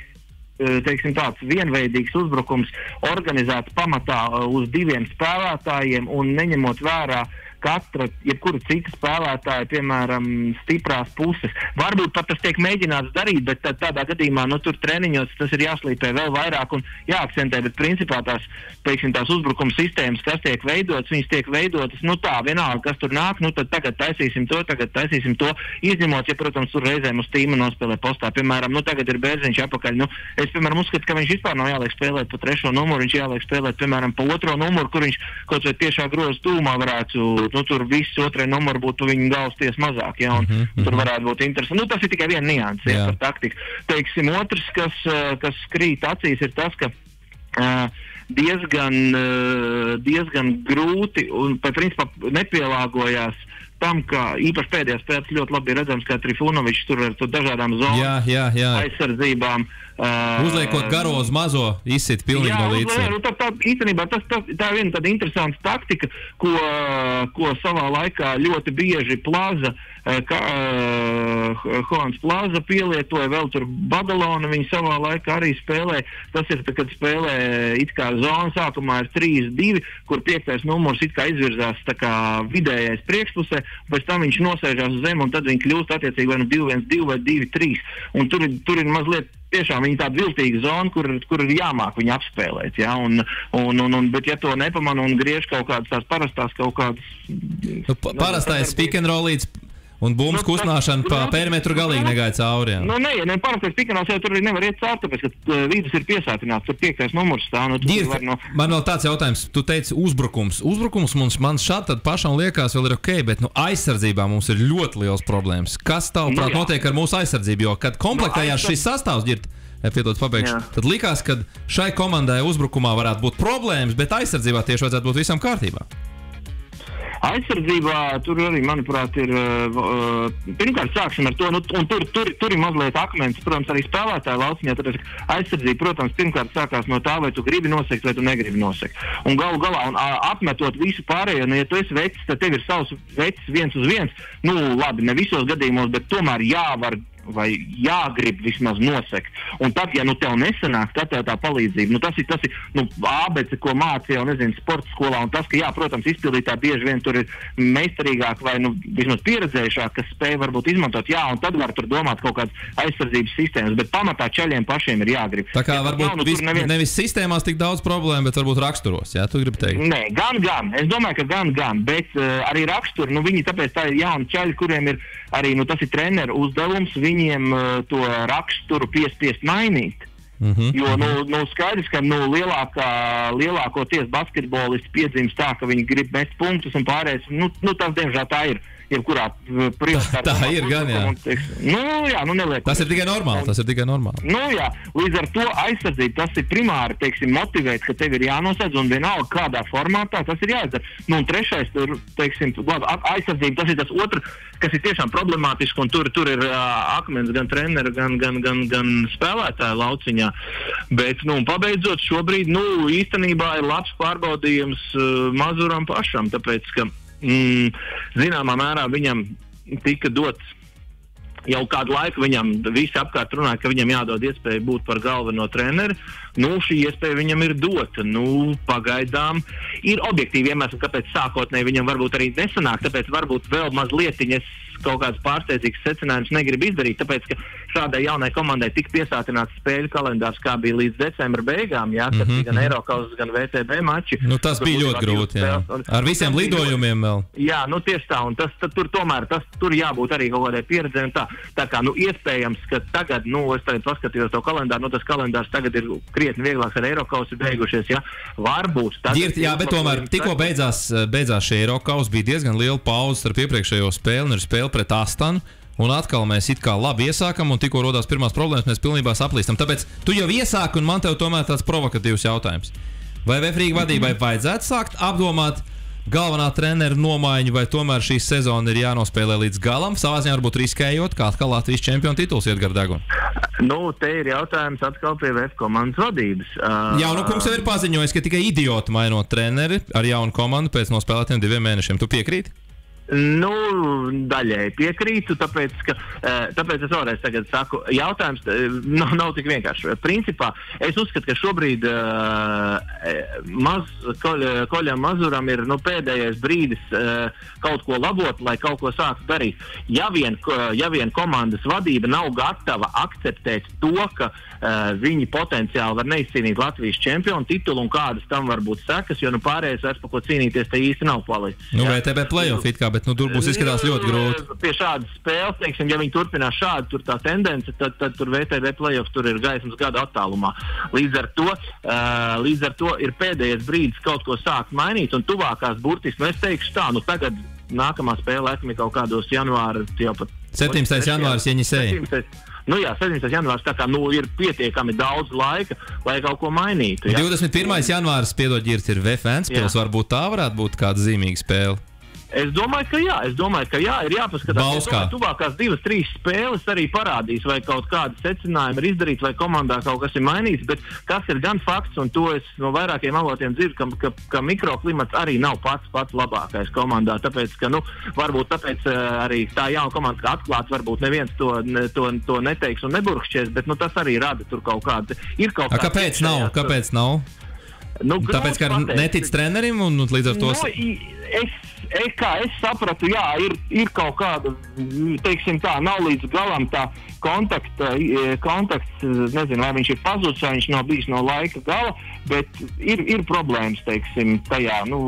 teiksim, tāds vienveidīgs uzbrukums organizēts pamatā uz diviem spēlētājiem un neņemot vērā katra, jebkura cita spēlētāja, piemēram, stiprās puses. Varbūt pat tas tiek mēģināts darīt, bet tā, tādā gadījumā, nu, tur treniņos tas ir jāslīpē vēl vairāk un jāakcentē, bet principā tās, teiksim, tās uzbrukuma sistēmas, kas tiek veidotas, viņas tiek veidotas, nu tā, vienalga, kas tur nāk, nu tad tagad taisīsim to, tagad taisīsim to, izņemot, ja, protams, tur reizēm uz tīma nospēlē postā, piemēram, nu tagad ir Bērziņš apakaļ, nu, es, piemēram, uzskatu, ka viņš vispār nav jāliek spēlēt pa trešo numuru, viņš jāliek spēlēt, piemēram, pa otro numuru, kur viņš kaut vai tiešā groza tūmā varētu, nu, tur viss otrai numuru būtu viņu galsties mazāk, ja, un mm -hmm. tur varētu būt interesanti. Nu, tas ir tikai viena nianse, ja, par taktiku. Teiksim, otrs, kas, kas krīt acīs, ir tas, ka uh, diezgan, uh, diezgan grūti un, par principā, nepielāgojās tam, ka īpaši pēdējās spēles ļoti labi redzams, kā Trifunovičs tur ar dažādām zonas, jā, jā, jā, aizsardzībām. Uh, Uzliekot garo uz mazo, izsit pilnībā līdzi. Jā, tā, tā, īstenībā tas, tā, tā viena tāda interesanta taktika, ko, ko savā laikā ļoti bieži Plaza, kā, uh, Hans Plaza pielietoja, vēl tur Badalona viņa savā laikā arī spēlē. Tas ir, kad spēlē it kā zonas sākumā ir trīs divi, kur piektais numurs it kā izvirzās tā kā vidējais priekšpusē, pēc tam viņš nosēžās uz zemi un tad viņi kļūst attiecīgi vai nu divi viens divi vai divi trīs. Un tur, tur ir mazliet tiešām viņa tāda viltīga zona, kur, kur ir jāmāk viņa apspēlēt, ja? Un, un, un, un, bet ja to nepamanu un griež kaut kādas tās parastās kaut kādas... Nu, pa, parastais pick and roll līdz un bumbas nu, kustināšana pa perimetru galīgi negāja cauri, jā. Nu, nē, ne, parastais pick and roll jau tur arī nevar iet cauri, tāpēc, ka vīdes ir piesātināts, tur piektais numurs stāv. Nu, Ģirts, no... man vēl tāds jautājums, tu teici uzbrukums. Uzbrukums mums, man šādi tad pašam liekas vēl ir ok, bet nu, aizsardzībā mums ir ļoti liels problēmas. Kas tavuprāt nu, notiek ar mūsu aizsardzību, jo kad komplektējās no, šis sastāvs, Ģirts, tad likās, ka šai komandai uzbrukumā varētu būt problēmas, bet aizsardzībā tieši vajadzētu būt visam kārtībā. Aizsardzībā tur arī, manuprāt, ir uh, pirmkārt sāksim ar to, nu, un tur, tur, tur ir mazliet akmens, protams, arī spēlētāju lauciņā, tad aizsardzība, protams, pirmkārt sākās no tā, vai tu gribi nosekt, vai tu negribi nosekt. Un galu galā, un a, apmetot visu pārējo, nu, ja tu esi vecis, tad tev ir savs vecis viens uz viens, nu, labi, ne visos gadījumos, bet tomēr jāvar vai jāgrib vismaz nosekt. Un tad, ja nu tev nesanāk, tad tev tā palīdzība. Nu, tas ir, tas ir nu, ābece, ko mācīja, nezinu, sporta skolā, un tas, ka, jā, protams, izpildītāji bieži vien tur ir meistarīgāk vai, nu, vismaz pieredzējušāk, kas spēj varbūt izmantot, jā, un tad var tur domāt kaut kādas aizsardzības sistēmas, bet pamatā čaļiem pašiem ir jāgrib. Tā kā ja varbūt jaunu, vis, neviens... nevis sistēmās tik daudz problēmu, bet varbūt raksturos, jā, tu gribi teikt? Nē, gan, gan. Es domāju, ka gan, gan, bet uh, arī raksturi, nu, viņi tāpēc tā ir jauni čaļi, kuriem ir arī, nu, tas ir treneru uzdevums viņiem uh, to raksturu piespiest mainīt. Mm-hmm. Jo, nu, nu skaidrs, ka nu, lielākā, lielākoties basketbolisti piedzimst tā, ka viņi grib mest punktus un pārējais, nu, nu tas, diemžēl, tā ir. Jebkurā prioritāte. Tā ir gan, jā. Un, teiks, nu, jā, nu neliek. Tas ir tikai normāli, tas ir tikai normāli. Nu, jā, līdz ar to aizsardzību, tas ir primāri, teiksim, motivēts, ka tev ir jānosedz un vienalga kādā formātā tas ir jāizdara. Nu, un trešais, tur, teiksim, aizsardzība, tas ir tas otru, kas ir tiešām problemātisks, un tur, tur ir uh, akmens gan trenera, gan, gan, gan, gan spēlētāja lauciņā. Bet, nu, pabeidzot, šobrīd, nu, īstenībā ir labs pārbaudījums uh, Mazuram pašam, tāpēc, ka Mm, zināmā mērā viņam tika dots jau kādu laiku, viņam visi apkārt runāja, ka viņam jādod iespēju būt par galveno treneri. Nu, šī iespēja viņam ir dota. Nu, pagaidām ir objektīvi iemesli, kāpēc sākotnēji viņam varbūt arī nesanāk, tāpēc varbūt vēl mazlietiņas kaut kāds pārsteidzīgs secinājums negrib izdarīt, tāpēc, ka šādai jaunai komandai tik piesātināts spēļu kalendārs, kā bija līdz decembra beigām, jā, kad mm-hmm. gan Eirokausas, gan V T B mači. Nu, tas bija ļoti grūti, jā. Un, ar visiem lidojumiem vēl. Jā, nu tieši tā, un tas, tad, tur tomēr, tas tur jābūt arī kaut kādai pieredzei un tā. Tā kā, nu, iespējams, ka tagad, nu, es tagad paskatījos to kalendāru, nu, tas kalendārs tagad ir krietni vieglāks, ar Eirokausu beigušies, jā, varbūt. Ģirt, jā, bet tomēr tikko beidzās, beidzās šie Eirokausi, bija diezgan liela pauze starp iepriekšējo spēli un ar spēli pret Astanu, un atkal mēs it kā labi iesākam, un tikko rodās pirmās problēmas, mēs pilnībā saplīstam. Tāpēc tu jau iesāki, un man tev tomēr tāds provokatīvs jautājums. Vai V E F Rīga vadībai vajadzētu sākt apdomāt galvenā trenera nomaiņu, vai tomēr šī sezona ir jānospēlē līdz galam, savā ziņā varbūt riskējot, kā atkal Latvijas čempionu tituls Edgars Daugviņš? Nu, te ir jautājums atkal pie V E F komandas vadības. Uh, Jā, nu, kungs jau ir paziņojis, ka tikai idioti mainot treneri ar jaunu komandu pēc nospēlētiem diviem mēnešiem. Tu piekrīti? Nu, daļēji piekrītu, tāpēc, ka, tāpēc es vēlreiz tagad saku, jautājums nav, nav tik vienkārši. Principā es uzskatu, ka šobrīd uh, maz, koļ, Koļam Mazuram ir nu, pēdējais brīdis uh, kaut ko labot, lai kaut ko sāktu darīt. Ja vien, ja vien komandas vadība nav gatava akceptēt to, ka uh, viņi potenciāli var neizcīnīt Latvijas čempionu titulu un kādas tam var būt sekas, jo nu, pārējais vairs par ko cīnīties, te īsti nav palicis. Nu, V T B play-off it kā, bet nu, tur būs izskatās ļoti grūti. Pie šādas spēles, teiksim, ja viņi turpinās šādu tur tā tendence, tad, tad tur V T B play-offs tur ir gaismas gada attālumā. Līdz ar to, uh, līdz ar to ir pēdējais brīdis kaut ko sākt mainīt, un tuvākās burtiski, nu es teikšu tā, nu tagad nākamā spēle esmu kaut kādos janvāra, jau pat... septiņpadsmitais janvārs, Jeņisei. Nu jā, septiņpadsmitais janvārs, tā kā nu, ir pietiekami daudz laika, lai kaut ko mainītu. Jā. divdesmit pirmais janvārs, piedod Ģirts, ir V E F Ventspils, varbūt tā varētu būt kāda zīmīga spēle. Es domāju, ka jā, es domāju, ka jā, ir jāpaskatās, ka tuvākās divas, trīs spēles arī parādīs, vai kaut kādi secinājumi ir izdarīti, vai komandā kaut kas ir mainīts, bet kas ir gan fakts, un to es no vairākiem avotiem dzirdu, ka, ka, ka mikroklimats arī nav pats pats labākais komandā, tāpēc, ka, nu, varbūt tāpēc arī tā jauna komanda, ka atklāt, varbūt neviens to, ne, to, to neteiks un neburkšķies, bet, nu, tas arī rada tur kaut kādi, ir kaut kādi... Kāpēc nav? Kāpēc nav? Nu, tāpēc, ka netic trenerim un līdz ar to... No, es, es, kā es sapratu, jā, ir, ir kaut kāda, teiksim tā, nav līdz galam tā kontakta, kontakts, nezinu, vai viņš ir pazudis, vai viņš nav bijis no laika gala, bet ir, ir problēmas, teiksim, tajā, nu,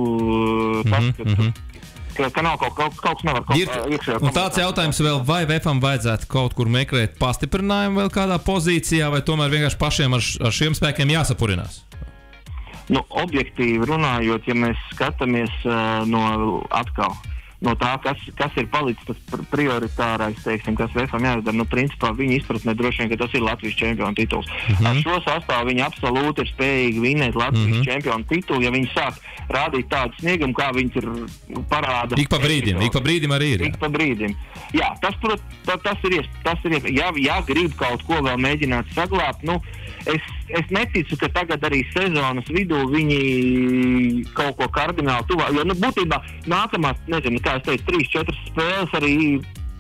paskatu. Mm -hmm. Ka, ka nav kaut, kaut, kaut kas nevar kaut kā iekšējā. Un tāds jautājums vēl, vai V E F-am vajadzētu kaut kur meklēt pastiprinājumu vēl kādā pozīcijā, vai tomēr vienkārši pašiem ar, ar šiem spēkiem jāsapurinās? Nu, objektīvi runājot, ja mēs skatāmies uh, no atkal no tā, kas, kas ir palicis tas prioritārais, teiksim, kas VEFam jāizdara, nu, principā viņa izpratnē droši vien, ka tas ir Latvijas čempionu tituls. Mm-hmm. Ar šo sastāvu viņi absolūti ir spējīgi vinēt Latvijas mm-hmm. čempionu titulu, ja viņi sāk rādīt tādu sniegumu, kā viņi ir parāda. Ik pa brīdim, ik pa brīdim arī ir. Jā. Ik pa brīdim. Jā, tas, prot, tā, tas ir, tas ir, ja, ja grib kaut ko vēl mēģināt saglābt, nu, es, es neticu, ka tagad arī sezonas vidū viņi kaut ko kardināli tuvā, jo, nu, būtībā nākamās, nezinu, kā es teicu, trīs četras spēles arī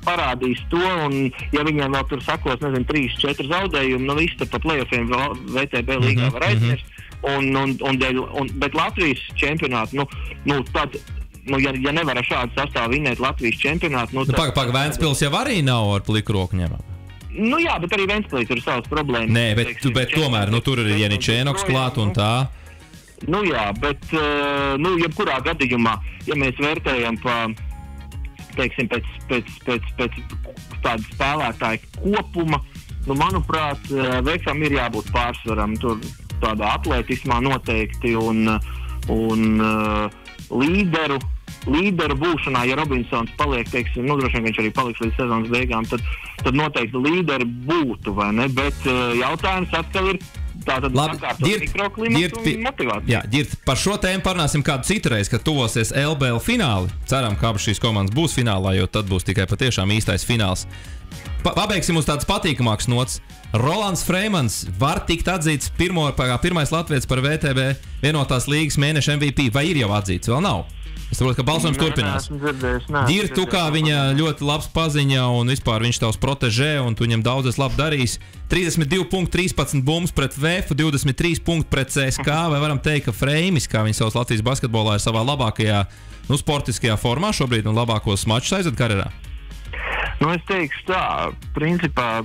parādīs to, un ja viņiem vēl tur sakos, nezinu, trīs četri zaudējumi, nu, viss tad pa play-offiem V T B līgā var aizmirst, un, un, un, un, bet Latvijas čempionāti, nu, nu, tad, nu, ja, ja nevar šādu sastāvu vinēt Latvijas čempionāti, nu, tad... Nu, paga, paga, Vēnspils jau arī nav ar pliku roku ņemam. Nu, jā, bet arī Vēnspilī tur ir savas problēmas. Nē, bet, teiksim, bet tomēr, nu, tur ir Jeničēnoks klāt un tā. Nu, jā, bet, nu, jebkurā gadījumā, ja mēs vērtējam pa, teiksim, pēc, pēc, pēc, pēc tāda spēlētāja kopuma, nu, manuprāt, VEFam ir jābūt pārsvaram tur tādā atlētismā noteikti un, un līderu. Līderu būšanā, ja Robinsons paliek, teiksim, nu, droši vien, ka viņš arī paliks līdz sezonas beigām, tad, tad noteikti līderi būtu, vai ne? Bet jautājums atkal ir tātad sakārtos mikroklimats un motivācija. Jā, Ģirt, par šo tēmu parunāsim kādu citreiz, kad tuvosies L B L fināli. Ceram, ka abas šīs komandas būs finālā, jo tad būs tikai patiešām īstais fināls. Pa- pabeigsim uz tāds patīkamāks nots. Rolands Freimans var tikt atzīts pirmo, pirmais latvietis par V T B vienotās līgas mēneša M V P, vai ir jau atzīts? Vēl nav. Es saprotu, ka balsojums turpinās. Ģirt, tu kā viņa ļoti labs paziņa un vispār viņš tavs protežē un tu viņam daudzes labi darīs. trīsdesmit divi punkti trīspadsmit bumbas pret V E F, divdesmit trīs punkti pret C S K A. Vai varam teikt, ka Freimis, kā viņš savas Latvijas basketbolā ir savā labākajā, nu, sportiskajā formā šobrīd un labākos mačus aizved karjerā? Nu, es teikšu tā, principā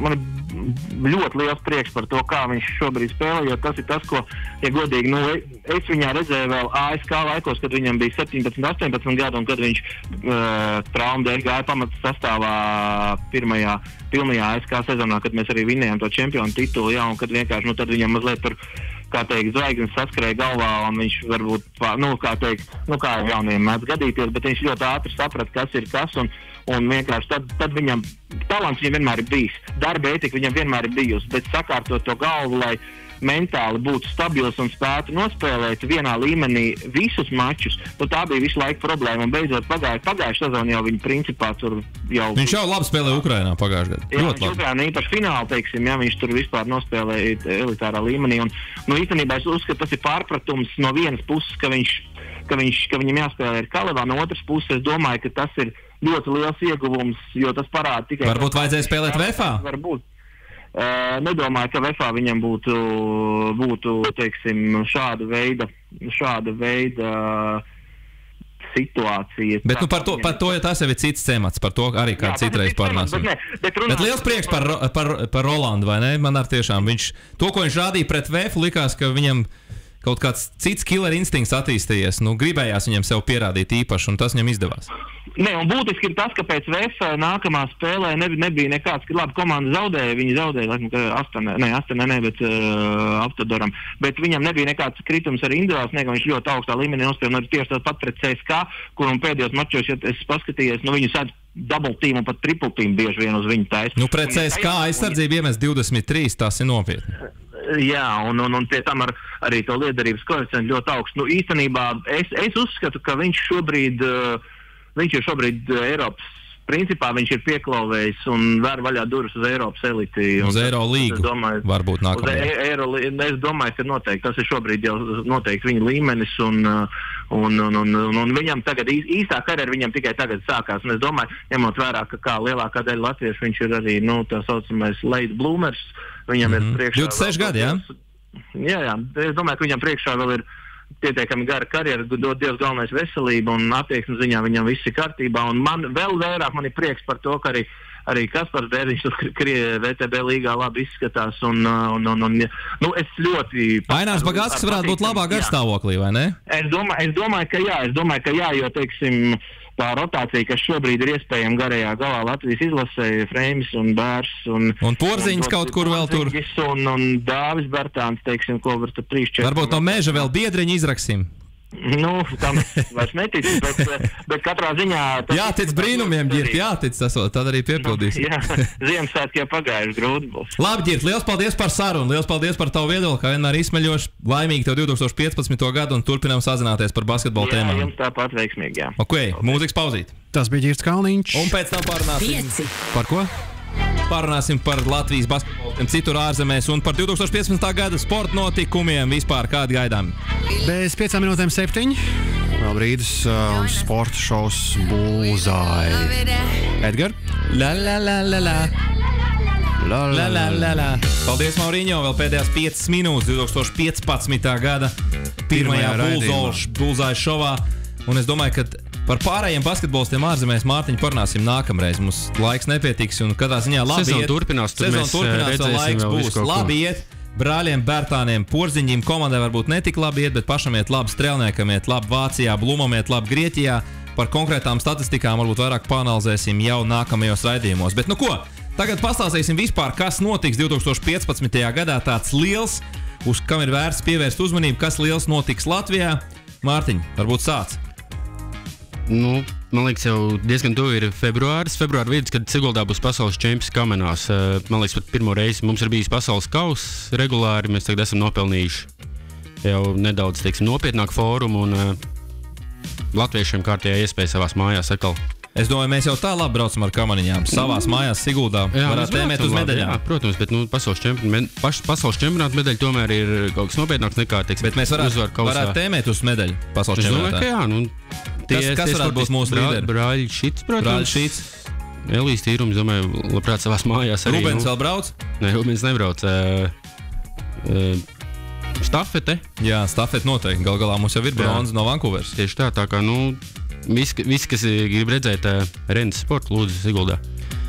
man ir ļoti liels prieks par to, kā viņš šobrīd spēlē, jo tas ir tas, ko, ja godīgi, nu, es viņā redzēju vēl A S K laikos, kad viņam bija septiņpadsmit astoņpadsmit gadu un kad viņš uh, traumu dēļ gāja pamata sastāvā pirmajā, pilnajā A S K sezonā, kad mēs arī vinējām to čempionu titulu, jā, un kad vienkārši, nu, tad viņam mazliet tur, kā teikt, zvaigznes saskrēja galvā, un viņš varbūt, nu, kā teikt, nu, kā jauniem mēdz gadīties, bet viņš ļoti ātri saprata, kas ir kas, un, un vienkārši tad, tad viņam, talants viņam vienmēr ir bijis, darba ētika viņam vienmēr ir bijusi, bet sakārtot to galvu, lai mentāli būtu stabils un spētu nospēlēt vienā līmenī visus mačus, nu, tā bija visu laiku problēma, un beidzot pagāju, pagājuši sezonu jau viņa principā tur jau... Viņš jau labi spēlēja Ukrainā pagājuši gadu. Jā, viņš Ukrainā īpaši fināli, teiksim, jā, viņš tur vispār nospēlēja elitārā līmenī, un, nu, īstenībā es uzskatu, tas ir pārpratums no vienas puses, ka viņš, ka viņš, ka viņam jāspēlē ir Kalevā, no otras puses es domāju, ka tas ir ļoti liels ieguvums, jo tas parāda tikai... Varbūt vajadzēja spēlēt VEFā? Varbūt. Uh, nedomāju, ka VEFā viņam būtu, būtu teiksim, šāda veida, šāda veida situācija. Bet nu, par, to, par to, ja tas jau ir cits temats, par to arī kā citreiz parunāsim. Bet, bet, runā... bet liels prieks par, par, par Rolandu, vai ne? Man ar tiešām viņš, to, ko viņš rādīja pret VEFu, likās, ka viņam kaut kāds cits killer instinkts attīstījies. Nu, gribējās viņam sev pierādīt īpaši, un tas viņam izdevās. Nē, un būtiski ir tas, ka pēc V E F nākamā spēlē nebija, nebija nekāds, ka labi komanda zaudēja, viņi zaudēja, laikam, ka Astanē, ne, Astanē, ne, bet uh, Aptodoram, bet viņam nebija nekāds kritums arī individuāls, ne, ka viņš ļoti augstā līmenī nospēlē, un tieši tāds pat pret C S K A, kuram pēdējos mačos, ja es paskatījies, nu, viņu sēdz double team un pat triple team bieži vien uz viņu taisa. Nu, pret C S K A aizsardzību iemest divdesmit trīs, tas ir nopietni. Jā, un, un, un pie tam ar, arī to liederības koeficientu ļoti augsts. Nu, īstenībā es, es uzskatu, ka viņš šobrīd uh, Viņš ir šobrīd Eiropas, principā viņš ir pieklauvējis un var vaļā durvis uz Eiropas eliti. Uz Eiro līgu domāju, varbūt nākamajā. Eiro, es domāju, ka noteikti tas ir šobrīd jau noteikti viņa līmenis un, un, un, un, un viņam tagad īstā karjera viņam tikai tagad sākās. Un es domāju, ņemot vērā, ka kā lielākā daļa latviešu viņš ir arī, nu, tā saucamais late bloomers. Viņam mm-hmm. ir priekšā... divdesmit seši gadi, jā? Jā, jā. Es domāju, ka viņam priekšā vēl ir pietiekami gara karjera, dod Dievs galvenais veselību un attieksmes ziņā viņam viss ir kārtībā. Un man vēl vairāk man ir prieks par to, ka arī, arī Kaspars Bērziņš V T B līgā labi izskatās. Un, un, un, un, nu, es ļoti... Ainārs Bagātskis varētu būt labāk garstāvoklī, vai ne? Es domāju, es domāju, ka jā, es domāju, ka jā, jo, teiksim, tā rotācija, kas šobrīd ir iespējama garajā galā Latvijas izlasē, Freimis un Bērs un... Un Porziņš kaut kur vēl tur. Un, un Dāvis Bertāns, teiksim, ko var tur trīs četri... Varbūt no Meža vēl Biedriņu izraksim. Nu, tam vairs netic, bet, bet katrā ziņā... Jātic brīnumiem, Ģirt, jātic, esot, tad arī piepildīs. Jā, Ziemassvētki jau pagājuši, grūti būs. Labi, Ģirt, liels paldies par sarunu, liels paldies par tavu viedokli, kā vienmēr izsmeļoši. Laimīgi tev divi tūkstoši piecpadsmito gadu un turpinām sazināties par basketbola tēmām. Jā, jums tāpat veiksmīgi, jā. Ok, mūzikas pauzīt. Tas bija Ģirts Kalniņš. Un pēc tam pārunāsim. Pieci. Par ko? Parunāsim par Latvijas basketbolistiem citur ārzemēs un par divi tūkstoši piecpadsmitā gada sporta notikumiem vispār kādi gaidām. Bez piecām minūtēm septiņi. Vēl brīdis uh, sporta šovs Bullseye. Edgar? La la la la la. La la la la la. Paldies, Mauriņo. Vēl pēdējās piecas minūtes divi tūkstoši piecpadsmitā gada pirmajā Bullseye šovā. Un es domāju, ka par pārējiem basketbolistiem ārzemēs, Mārtiņ, parunāsim nākamreiz. Mums laiks nepietiks un kādā ziņā labi sezonu iet. Turpinās, sezonu turpinās, vēl laiks vēl būs. Labi iet brāļiem, Bērtāniem, Porziņģim. Komandai varbūt netik labi iet, bet pašam iet labi Strēlniekam, iet labi Vācijā, Blumam iet labi Grieķijā. Par konkrētām statistikām varbūt vairāk panalizēsim jau nākamajos raidījumos. Bet nu ko, tagad pastāstīsim vispār, kas notiks divi tūkstoši piecpadsmitajā gadā. Tāds liels, uz kam ir vērts pievērst uzmanību, kas liels notiks Latvijā. Mārtiņ, varbūt sāc. Nu, man liekas, jau diezgan tuvi ir februāris, februāra vidus, kad Siguldā būs pasaules čempions kamenās. Man liekas, pat pirmo reizi mums ir bijis pasaules kauss regulāri, mēs tagad esam nopelnījuši jau nedaudz, teiksim, nopietnāku fórumu un latviešiem kārtējā iespēja savās mājās atkal. Es domāju, mēs jau tā labi braucam ar kamaniņām, savās mājās Siguldā, varētu tēmēt uz medaļām. Jā, protams, bet nu, pasaules čempionāta medaļa tomēr ir kaut kas nopietnāks nekā, teiksim, bet mēs varētu, varētu tēmēt uz medaļu pasaules čempionātā. Jā, nu, tie, kas, kas varētu būt mūsu līderi? Brāļi šits, protams. Elīs Tīrums, domāju, labprāt savās mājās arī. Rubens nu, vēl brauc? Nē, Rubens nebrauc. Uh, uh, stafete? Jā, stafete noteikti. Gal galā mums jau ir bronza no Vankūveras. Tieši tā, tā kā, nu, Viss, vis, kas grib redzēt uh, Rennes sporta, lūdzu, Siguldā.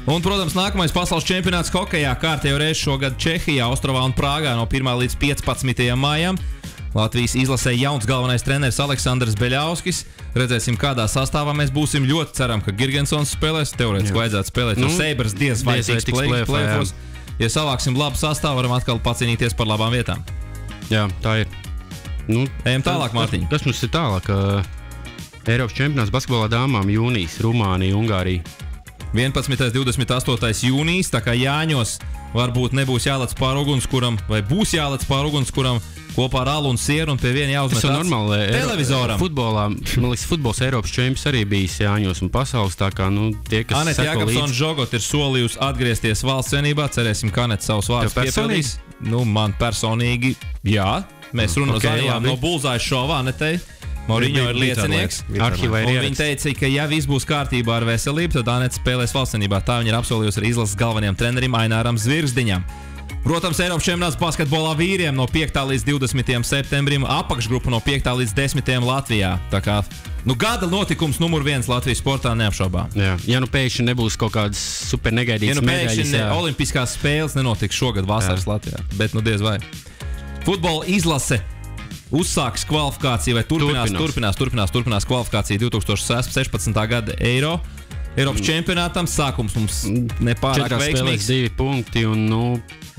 Un, protams, nākamais pasaules čempionāts hokejā kārtējo reizi šogad Čehijā, Ostravā un Prāgā no pirmā līdz piecpadsmitajam maijam. Latvijas izlasē jauns galvenais treneris Aleksandrs Beļauskis. Redzēsim, kādā sastāvā mēs būsim. Ļoti ceram, ka Girgensons spēlēs. Teorētiski vajadzētu spēlēt no nu, Seibers diez vai tiks play-offs. Ja savāksim labu sastāvu, varam atkal pacīnīties par labām vietām. Jā, tā ir. Nu, ejam tālāk, Mārtiņ. Tas mums ir tālāk. Uh... Eiropas čempionāts basketbolā dāmām jūnijas, Rumānija, Ungārija. vienpadsmitais, divdesmit astotais jūnijas, tā kā Jāņos varbūt nebūs jālec pār ugunskuram, vai būs jālec pār ugunskuram kopā ar alu un sieru un pie viena jāuzmet tāds televizoram. Futbolā, man liekas, futbols Eiropas čempions arī bijis Jāņos un pasaules, tā kā, nu, tie, kas Anet seko līdzi. Jākapsons Žogot ir solījusi atgriezties valsts vienībā, cerēsim, ka Anet savus vārdus piepildīs. Nu, man personīgi, jā, mēs runājām no Bullseye šovā, Anetei. Mauriņo ir liecinieks, arhīvā ir. Viņa teica, ka ja viss būs kārtībā ar veselību, tad Anets spēlēs valstsvienībā. Tā viņa ir apsolījusi ar izlases galvenajam trenerim Aināram Zvirzdiņam. Protams, Eiropas čempionāts basketbolā vīriem no piekta līdz divdesmitajam septembrim, apakšgrupa no piekta līdz desmitajam Latvijā. Tā kā, nu, gada notikums numur viens Latvijas sportā neapšaubām. Jā, ja nu pēkšņi nebūs kaut kādas super negaidītas ja nu medaļas. Ne, olimpiskās spēles nenotiks šogad vasaras Latvijā, bet nu diez vai. Futbola izlase uzsāks kvalifikāciju, vai turpinās, turpinās, turpinās, turpinās, turpinās kvalifikāciju divi tūkstoši sešpadsmitā gada eiro. Eiropas čempionātam sākums mums nepārāk veiksmīgs. Divi punkti un, nu...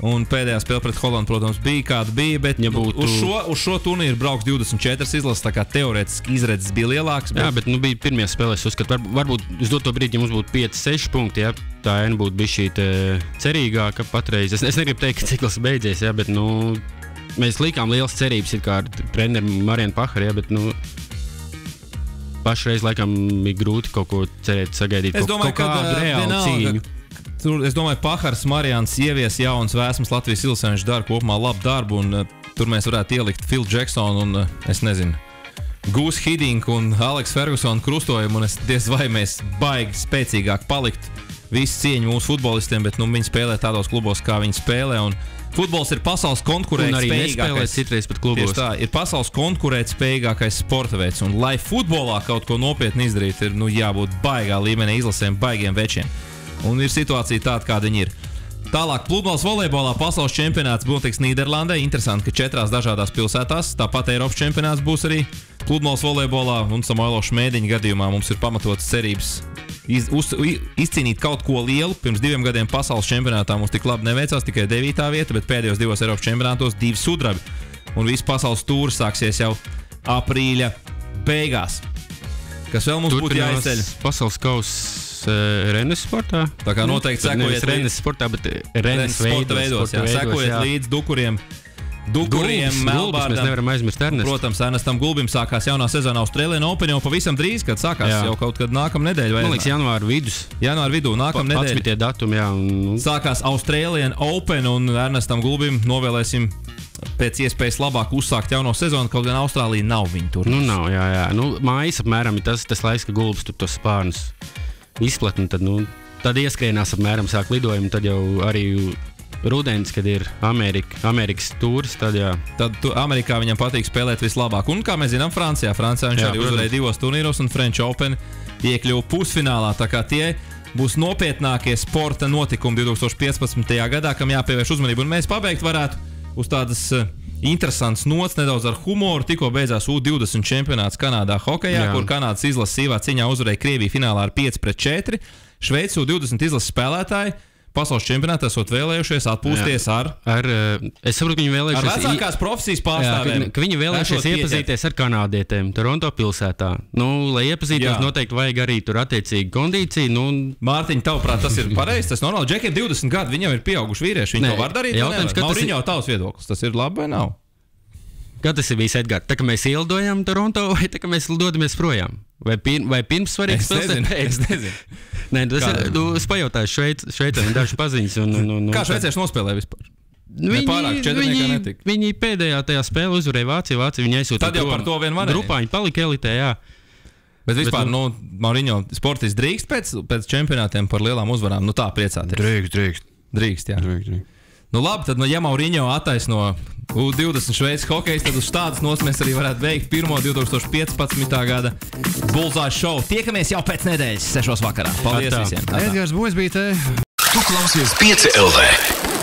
un pēdējā spēle pret Holandu, protams, bija kāda bija, bet ja būtu... uz, šo, uz šo turnīru brauks divdesmit četras izlases, tā kā teorētiski izredzes bija lielāks. Bet... Jā, bet nu bija pirmie spēlēs uzskatu. Varbūt, varbūt uz doto brīdi, ja mums būtu pieci seši punkti, ja tā N būtu bišķīt cerīgāka patreiz. Es, es negribu teikt, ka cikls beidzies, ja, bet nu... Mēs likām lielas cerības ir kā ar treneru Marjanu Paharu, ja, bet nu, pašreiz laikam ir grūti kaut ko cerēt, sagaidīt es domāju, kaut, kaut kādu reālu cīņu. Tur, es domāju, Pahars Marjans ievies jauns vēsmas Latvijas ilsē, viņš dara kopumā labu darbu, un uh, tur mēs varētu ielikt Phil Jackson un, uh, es nezinu, Goose Hiddink un Alex Ferguson krustojumu, un es diez vai mēs baigi spēcīgāk palikt. Visu cieņu mūsu futbolistiem, bet nu, viņi spēlē tādos klubos, kā viņi spēlē, un futbols ir pasaules konkurēt spējīgākais. Citreiz pat klubos. Tieši tā, ir pasaules konkurēt spējīgākais sporta veids. Un lai futbolā kaut ko nopietni izdarīt, ir nu, jābūt baigā līmenī izlasēm, baigiem večiem. Un ir situācija tāda, kāda viņi ir. Tālāk, pludmales volejbolā pasaules čempionāts notiks Nīderlandē. Interesanti, ka četrās dažādās pilsētās. Tāpat Eiropas čempionāts būs arī pludmales volejbolā. Un Samuela Šmēdiņa gadījumā mums ir pamatotas cerības Iz, uz, izcīnīt kaut ko lielu. Pirms diviem gadiem pasaules čempionātā mums tik labi neveicās, tikai devītā vieta, bet pēdējos divos Eiropas čempionātos divi sudrabi. Un viss pasaules tūri sāksies jau aprīļa beigās. Kas vēl mums būtu jāizceļ? Pasaules kauss e, Rennes sportā. Tā kā noteikti sekojiet līdz... Rennes sportā, bet Rennes sporta veidos. Jā, veidos, sekojiet jā. Līdz Dukuriem. Dukuriem, Gulbis, Melbārdam. Mēs nevaram aizmirst Ernestu. Protams, Ernestam Gulbim sākās jaunā sezonā Australian Open jau pavisam drīz, kad sākās jā. Jau kaut kad nākamā nedēļa. Man liekas, janvāra vidus. Janvāra vidū, nākamā nedēļa. Patsmitie datumi, jā. Un... Sākās Australian Open un Ernestam Gulbim novēlēsim pēc iespējas labāk uzsākt jauno sezonu, kaut gan Austrālija nav viņa tur. Nu nav, jā, jā. Nu, mājas apmēram ir tas, tas laiks, ka Gulbis tur tos spārnus izplatni, tad, nu, tad ieskrienās apmēram sāk lidojumu, tad jau arī rudenis, kad ir Amerika, Amerikas tūrs, tad jā. Tad tu, Amerikā viņam patīk spēlēt vislabāk. Un, kā mēs zinām, Francijā. Francijā viņš jā, arī uzvarēja divos turnīros un French Open iekļuva pusfinālā. Tā kā tie būs nopietnākie sporta notikumi divi tūkstoši piecpadsmitajā. gadā, kam jāpievērš uzmanību. Un mēs pabeigt varētu uz tādas interesantas nots, nedaudz ar humoru. Tikko beidzās U divdesmit čempionāts Kanādā hokejā, jā. Kur Kanādas izlases sīvā ciņā uzvarēja Krieviju finālā ar pieci pret četri. Šveice U divdesmit izlases spēlētāji pasaules čempionātā esot vēlējušies atpūsties jā. ar... ar es saprotu, ka viņi vēlējušies... Ar vecākās profesijas pārstāvēm. Ka viņi vēlējušies iepazīties ar kanādietiem Toronto pilsētā. Nu, lai iepazīties, jā. Noteikti vajag arī tur attiecīgi kondīciju. Nu... Mārtiņ, tavuprāt, tas ir pareizi, tas normāli. Džekiem divdesmit gadu, viņi jau ir pieauguši vīrieši, viņi to var darīt. Mauriņo, ir... tavs viedoklis, tas ir labi vai nav? Kā tas ir bijis, Edgars? Tā, ka mēs ielidojam Toronto vai tā, ka mēs dodamies projām? Vai, pir, vai pirms svarīgs pilsētas? Es nezinu. Nē, tas ir, tu spajautāji šveic, šveicēm dažu paziņas. Un, un, un, Kā šveicēši nospēlē vispār? Viņi, viņi, viņi pēdējā tajā spēle uzvarēja Vāciju, Vāciju viņi aizsūtīja. Tad jau par to vien varēja. Grupā viņi palika elitē, jā. Bet vispār, Bet, nu, Mauriņo, sportis drīkst pēc, pēc čempionātiem par lielām uzvarām? Nu tā priecāties. Drīkst, drīkst. Drīkst, jā. Drīkst, drīkst. Nu labi, tad, ja Mauriņo attaisno U divdesmit šveicis hokejs, tad uz tādas nots mēs arī varētu veikt pirmo divi tūkstoši piecpadsmitā. Gada Bullseye Show. Tiekamies jau pēc nedēļas sešos vakarā. Paldies Atā. Visiem. Edgars Buļs bija te. Tu klausies pieci L V.